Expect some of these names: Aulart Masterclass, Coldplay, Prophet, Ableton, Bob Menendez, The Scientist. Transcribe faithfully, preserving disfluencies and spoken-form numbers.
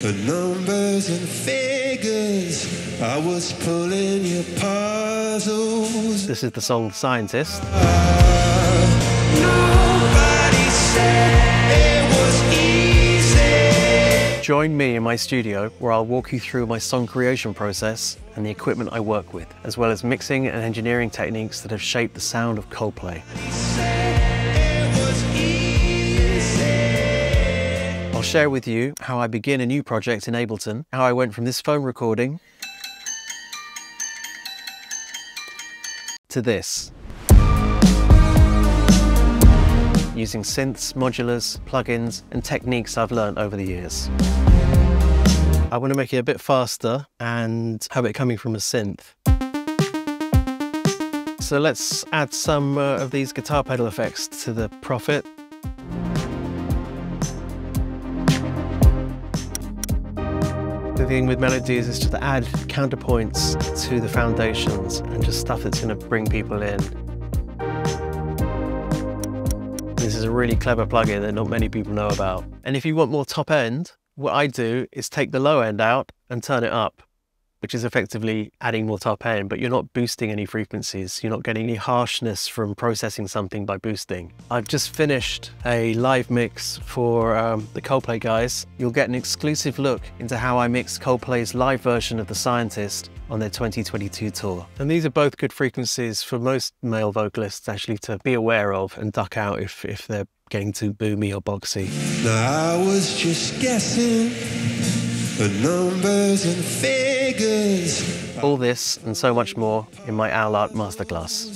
For numbers and figures, I was pulling your puzzles. This is the song The Scientist. Nobody said it was easy. Join me in my studio where I'll walk you through my song creation process and the equipment I work with, as well as mixing and engineering techniques that have shaped the sound of Coldplay. I'll share with you how I begin a new project in Ableton, how I went from this phone recording to this, using synths, modulars, plugins, and techniques I've learned over the years. I want to make it a bit faster and have it coming from a synth. So let's add some uh, of these guitar pedal effects to the Prophet. The thing with melodies is just to add counterpoints to the foundations and just stuff that's going to bring people in. This is a really clever plugin that not many people know about. And if you want more top end, what I do is take the low end out and turn it up, which is effectively adding more top end, but you're not boosting any frequencies. You're not getting any harshness from processing something by boosting. I've just finished a live mix for um, the Coldplay guys. You'll get an exclusive look into how I mix Coldplay's live version of The Scientist on their twenty twenty-two tour. And these are both good frequencies for most male vocalists actually to be aware of and duck out if, if they're getting too boomy or boxy. Now I was just guessing the numbers and figures. All this and so much more in my Aulart Masterclass.